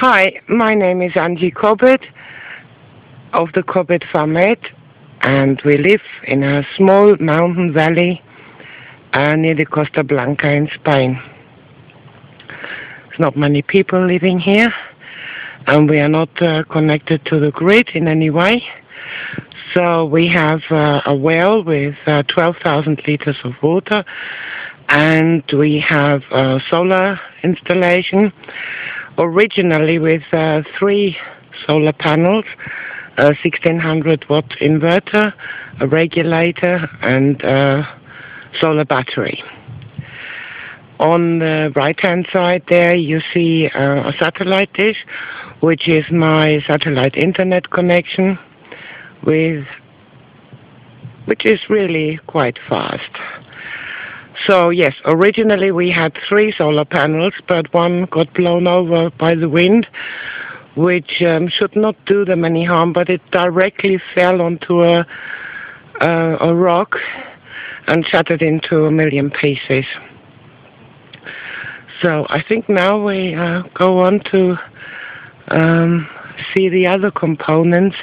Hi, my name is Antje Cobbett of the Cobbett Farmette, and we live in a small mountain valley near the Costa Blanca in Spain. There's not many people living here, and we are not connected to the grid in any way. So we have a well with 12,000 liters of water, and we have a solar installation, originally with three solar panels, a 1600-watt inverter, a regulator, and a solar battery. On the right-hand side there you see a satellite dish, which is my satellite internet connection, which is really quite fast. So yes, originally we had three solar panels, but one got blown over by the wind, which should not do them any harm, but it directly fell onto a rock and shattered into a million pieces. So I think now we go on to see the other components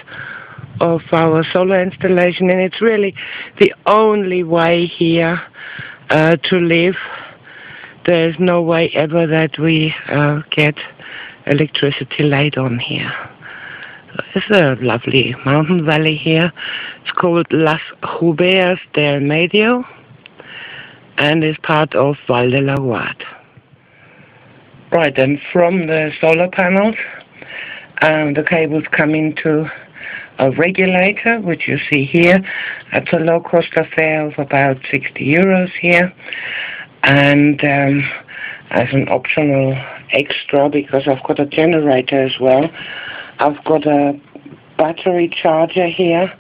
of our solar installation, and it's really the only way here to live. There's no way ever that we get electricity laid on here. It's a lovely mountain valley here. It's called Las Jubeas del Medio and is part of Val de la Guard. Right, and from the solar panels, the cables come into a regulator, which you see here. It's a low cost affair of about 60 euros here, and as an optional extra, because I've got a generator as well, I've got a battery charger here,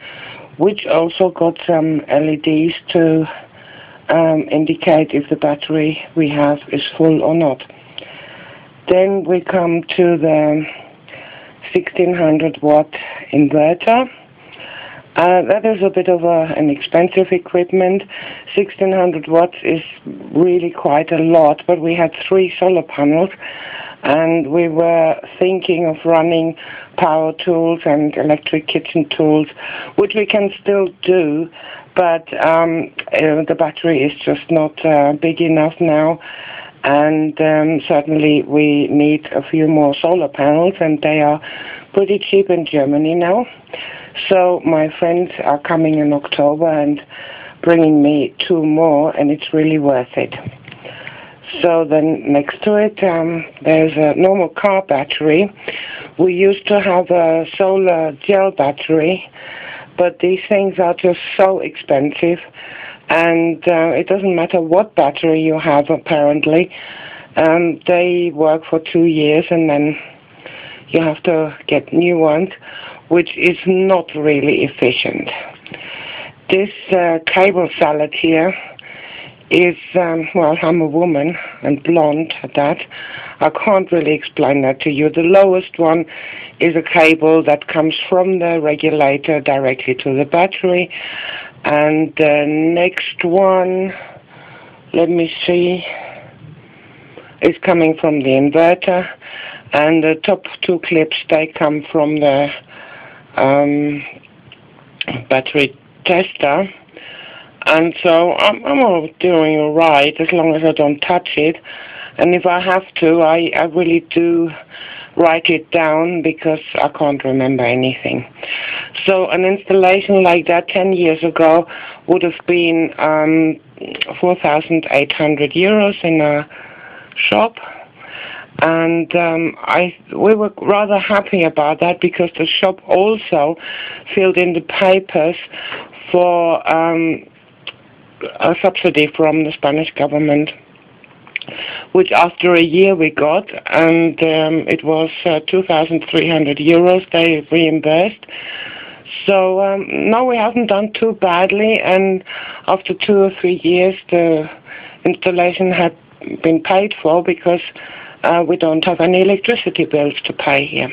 which also got some LEDs to indicate if the battery we have is full or not. Then we come to the 1600-watt inverter. That is a bit of an expensive equipment. 1600 watts is really quite a lot, but we had three solar panels, and we were thinking of running power tools and electric kitchen tools, which we can still do, but the battery is just not big enough now. And certainly we need a few more solar panels, and they are pretty cheap in Germany now. So my friends are coming in October and bringing me two more, and it's really worth it. So then next to it there's a normal car battery. We used to have a solar gel battery, but these things are just so expensive. And it doesn't matter what battery you have, apparently. They work for 2 years, and then you have to get new ones, which is not really efficient. This cable salad here is, well, I'm a woman and blonde at that. I can't really explain that to you. The lowest one is a cable that comes from the regulator directly to the battery. And the next one, let me see, is coming from the inverter. And the top two clips, they come from the battery tester. And so I'm all doing all right as long as I don't touch it. And if I have to, I really do write it down, because I can't remember anything. So an installation like that 10 years ago would have been 4,800 euros in a shop, and we were rather happy about that, because the shop also filled in the papers for a subsidy from the Spanish government, which after a year we got, and it was 2,300 euros they reimbursed. So no, we haven't done too badly, and after 2 or 3 years the installation had been paid for, because we don't have any electricity bills to pay here.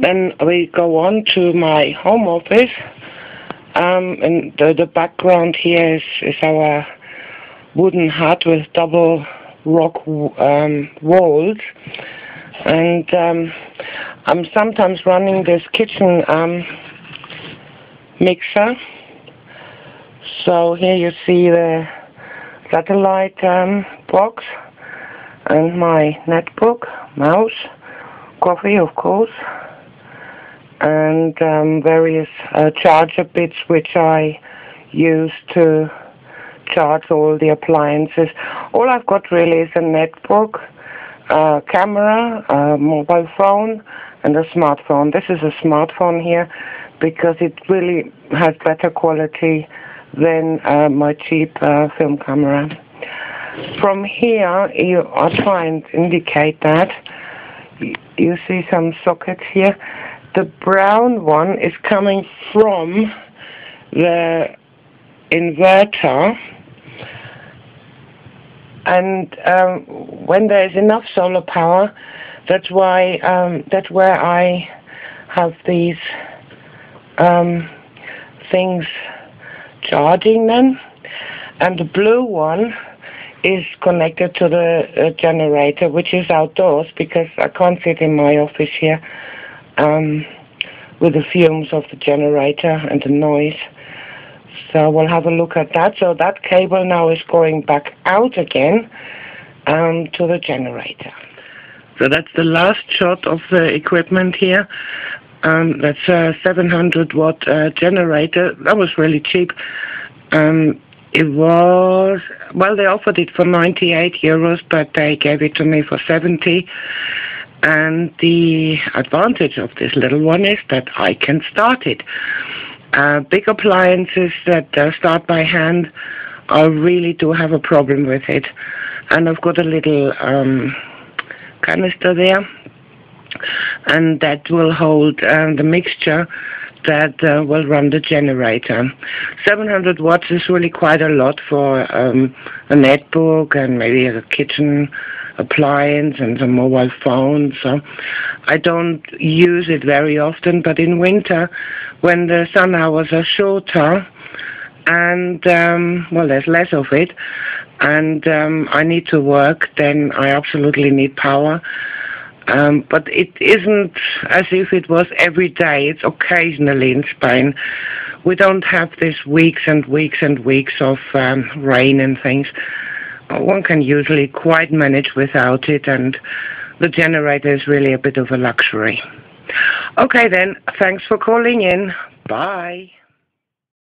Then we go on to my home office, and the background here is our wooden hut with double rock walls, And I'm sometimes running this kitchen mixer. So here you see the satellite box and my netbook, mouse, coffee of course, and various charger bits which I use to charge all the appliances. All I've got really is a netbook, a camera, a mobile phone and a smartphone. This is a smartphone here because it really has better quality than my cheap film camera. From here, I'll try and indicate that. You see some sockets here. The brown one is coming from the inverter, and when there is enough solar power, that's why that's where I have these things charging them. And the blue one is connected to the generator, which is outdoors because I can't sit in my office here with the fumes of the generator and the noise. So we'll have a look at that. So that cable now is going back out again to the generator. So that's the last shot of the equipment here. That's a 700 watt generator. That was really cheap. It was, well, they offered it for 98 euros, but they gave it to me for 70. And the advantage of this little one is that I can start it. Big appliances that start by hand, I really do have a problem with it. And I've got a little canister there, and that will hold the mixture that will run the generator. 700 watts is really quite a lot for a netbook and maybe a kitchen appliance and a mobile phone. So I don't use it very often, but in winter when the sun hours are shorter and well, there's less of it, and I need to work, then I absolutely need power. But it isn't as if it was every day. It's occasionally in Spain. We don't have this weeks and weeks and weeks of rain and things. One can usually quite manage without it, and the generator is really a bit of a luxury. Okay then, thanks for calling in. Bye.